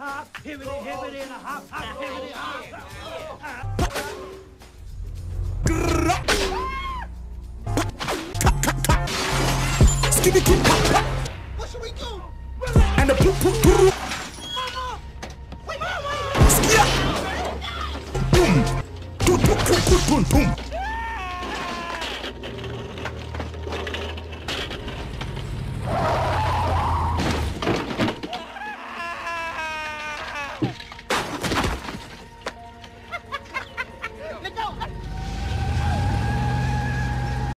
hop, hibbity, hibbity, and a hop, hop, hibbity, hop. What should we do? And a poop, poop, poop. Mama! Wait, mama! Boom! Boom, boom, boom, boom, boom.